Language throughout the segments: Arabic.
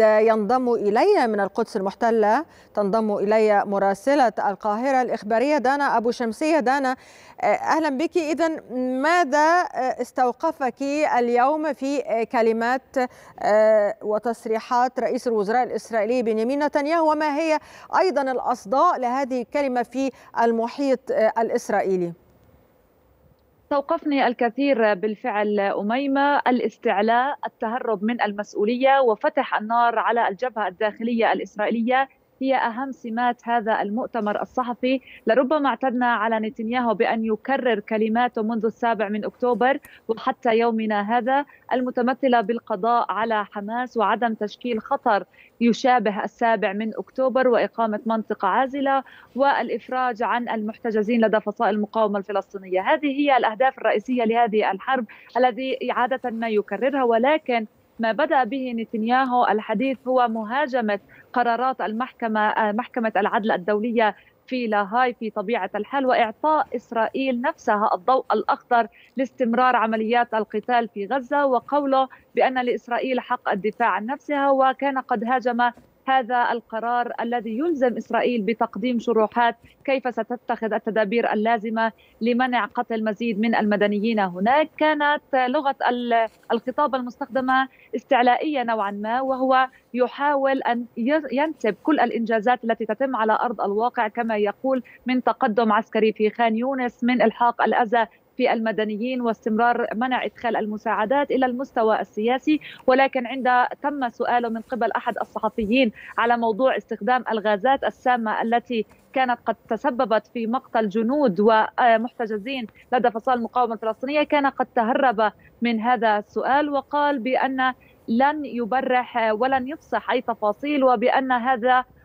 ينضم إلي من القدس المحتلة تنضم إلي مراسلة القاهرة الإخبارية دانا أبو شمسية. دانا أهلا بك. إذن ماذا استوقفك اليوم في كلمات وتصريحات رئيس الوزراء الإسرائيلي بنيامين نتنياهو، وما هي أيضا الأصداء لهذه الكلمة في المحيط الإسرائيلي؟ استوقفني الكثير بالفعل أميمة، الاستعلاء، التهرب من المسؤولية وفتح النار على الجبهة الداخلية الإسرائيلية هي أهم سمات هذا المؤتمر الصحفي. لربما اعتدنا على نتنياهو بأن يكرر كلماته منذ 7 أكتوبر وحتى يومنا هذا، المتمثلة بالقضاء على حماس وعدم تشكيل خطر يشابه 7 أكتوبر وإقامة منطقة عازلة والإفراج عن المحتجزين لدى فصائل المقاومة الفلسطينية. هذه هي الأهداف الرئيسية لهذه الحرب الذي عادة ما يكررها، ولكن ما بدأ به نتنياهو الحديث هو مهاجمة قرارات محكمة العدل الدولية في لاهاي في طبيعة الحال، وإعطاء إسرائيل نفسها الضوء الأخضر لاستمرار عمليات القتال في غزة، وقوله بأن لإسرائيل حق الدفاع عن نفسها. وكان قد هاجم هذا القرار الذي يلزم إسرائيل بتقديم شروحات كيف ستتخذ التدابير اللازمة لمنع قتل مزيد من المدنيين هناك. كانت لغة الخطاب المستخدمة استعلائية نوعا ما، وهو يحاول أن ينسب كل الإنجازات التي تتم على أرض الواقع كما يقول من تقدم عسكري في خان يونس، من إلحاق الأذى في المدنيين واستمرار منع إدخال المساعدات، إلى المستوى السياسي. ولكن عند تم سؤاله من قبل أحد الصحفيين على موضوع استخدام الغازات السامة التي كانت قد تسببت في مقتل جنود ومحتجزين لدى فصائل المقاومة الفلسطينية، كان قد تهرب من هذا السؤال وقال بأن لن يبرح ولن يفصح أي تفاصيل، وبأن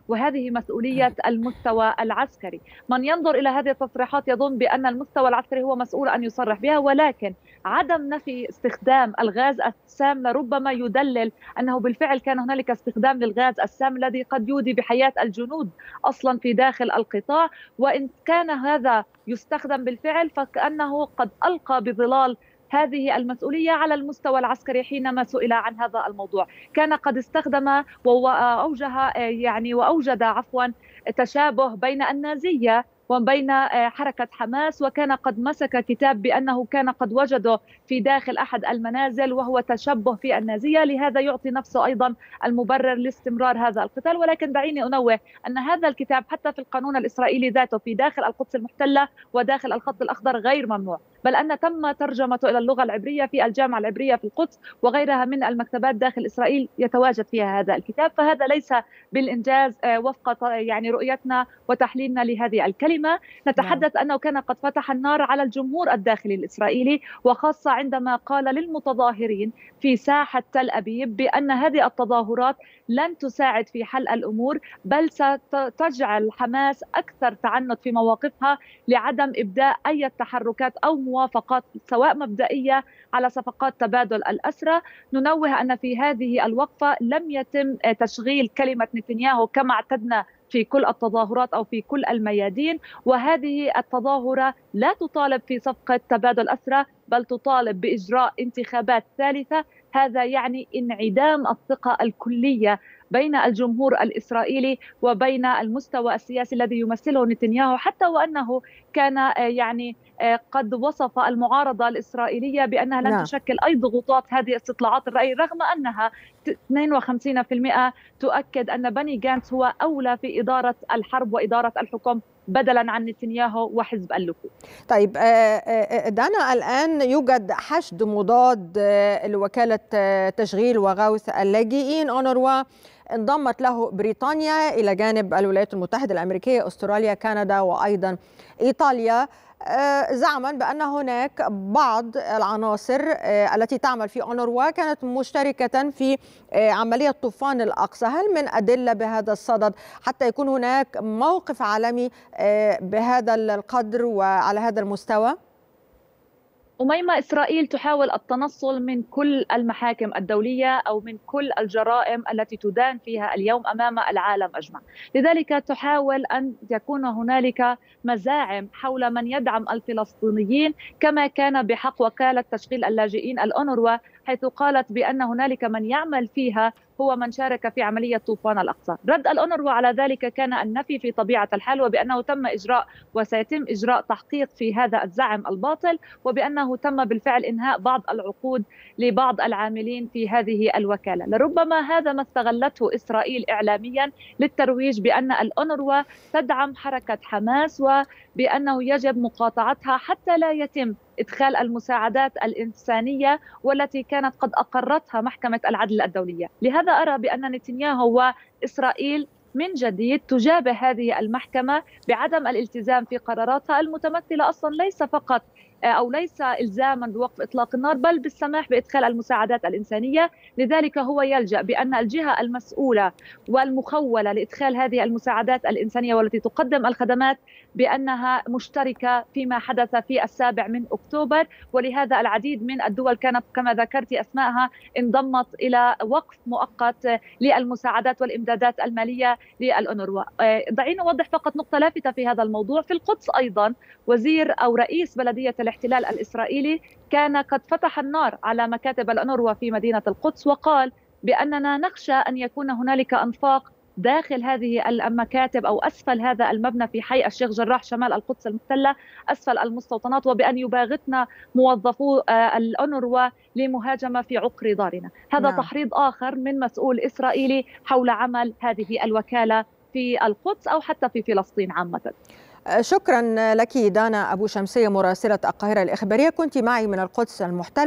وهذه مسؤولية المستوى العسكري. من ينظر إلى هذه التصريحات يظن بأن المستوى العسكري هو مسؤول أن يصرح بها، ولكن عدم نفي استخدام الغاز السام لربما يدلل أنه بالفعل كان هنالك استخدام للغاز السام الذي قد يودي بحياة الجنود أصلا في داخل القطاع. وإن كان هذا يستخدم بالفعل فكأنه قد ألقى بظلال هذه المسؤولية على المستوى العسكري. حينما سئل عن هذا الموضوع كان قد استخدم وأوجد تشابه بين النازية وبين حركة حماس، وكان قد مسك كتاب بأنه كان قد وجده في داخل أحد المنازل وهو تشبه في النازية، لهذا يعطي نفسه أيضا المبرر لاستمرار هذا القتال. ولكن دعيني أنوه أن هذا الكتاب حتى في القانون الإسرائيلي ذاته في داخل القدس المحتلة وداخل الخط الأخضر غير ممنوع، بل أن تم ترجمته إلى اللغة العبرية في الجامعة العبرية في القدس وغيرها من المكتبات داخل إسرائيل يتواجد فيها هذا الكتاب. فهذا ليس بالإنجاز وفق رؤيتنا وتحليلنا لهذه الكلمة. نتحدث أنه كان قد فتح النار على الجمهور الداخلي الإسرائيلي، وخاصة عندما قال للمتظاهرين في ساحة تل أبيب بأن هذه التظاهرات لن تساعد في حل الأمور، بل ستجعل حماس أكثر تعنت في مواقفها لعدم إبداء أي تحركات أو موافقات سواء مبدئية على صفقات تبادل الأسرى. ننوه أن في هذه الوقفة لم يتم تشغيل كلمة نتنياهو كما اعتدنا في كل التظاهرات أو في كل الميادين، وهذه التظاهرة لا تطالب في صفقة تبادل أسرى بل تطالب بإجراء انتخابات ثالثة. هذا يعني انعدام الثقة الكلية بين الجمهور الإسرائيلي وبين المستوى السياسي الذي يمثله نتنياهو، حتى وأنه كان قد وصف المعارضة الإسرائيلية بأنها لن تشكل أي ضغوطات. هذه استطلاعات الرأي رغم أنها 52% تؤكد أن بني جانس هو أولى في إدارة الحرب وإدارة الحكم بدلا عن نتنياهو وحزب الليكود. طيب دانا، الآن يوجد حشد مضاد لوكالة تشغيل وغوث اللاجئين أونروا، انضمت له بريطانيا إلى جانب الولايات المتحدة الأمريكية، أستراليا، كندا وأيضا إيطاليا، زعما بأن هناك بعض العناصر التي تعمل في أونروا كانت مشتركة في عملية طوفان الأقصى. هل من أدلة بهذا الصدد حتى يكون هناك موقف عالمي بهذا القدر وعلى هذا المستوى؟ أميمة، إسرائيل تحاول التنصل من كل المحاكم الدولية أو من كل الجرائم التي تدان فيها اليوم أمام العالم أجمع، لذلك تحاول أن يكون هنالك مزاعم حول من يدعم الفلسطينيين، كما كان بحق وكالة تشغيل اللاجئين الأونروا، حيث قالت بأن هنالك من يعمل فيها هو من شارك في عملية طوفان الأقصى. رد الأونروا على ذلك كان النفي في طبيعة الحال، وبأنه تم إجراء وسيتم إجراء تحقيق في هذا الزعم الباطل، وبأنه تم بالفعل إنهاء بعض العقود لبعض العاملين في هذه الوكالة. لربما هذا ما استغلته إسرائيل إعلاميا للترويج بأن الأونروا تدعم حركة حماس وبأنه يجب مقاطعتها حتى لا يتم إدخال المساعدات الإنسانية والتي كانت قد أقرتها محكمة العدل الدولية. لهذا أرى بأن نتنياهو وإسرائيل من جديد تجابه هذه المحكمة بعدم الالتزام في قراراتها المتمثلة أصلا ليس فقط أو ليس إلزاما بوقف إطلاق النار، بل بالسماح بإدخال المساعدات الإنسانية. لذلك هو يلجأ بأن الجهة المسؤولة والمخولة لإدخال هذه المساعدات الإنسانية والتي تقدم الخدمات بأنها مشتركة فيما حدث في 7 أكتوبر، ولهذا العديد من الدول كانت كما ذكرت أسماءها انضمت إلى وقف مؤقت للمساعدات والإمدادات المالية للأونروا. دعيني أوضح فقط نقطة لافتة في هذا الموضوع. في القدس أيضا وزير أو رئيس بلدية الاحتلال الإسرائيلي كان قد فتح النار على مكاتب الأونروا في مدينة القدس، وقال بأننا نخشى أن يكون هنالك أنفاق داخل هذه المكاتب أو أسفل هذا المبنى في حي الشيخ جراح شمال القدس المحتلة أسفل المستوطنات، وبأن يباغتنا موظفو الأونروا لمهاجمة في عقر دارنا. هذا تحريض آخر من مسؤول إسرائيلي حول عمل هذه الوكالة في القدس أو حتى في فلسطين عامة. شكرا لك دانا أبو شمسية مراسلة القاهرة الإخبارية، كنت معي من القدس المحتلة.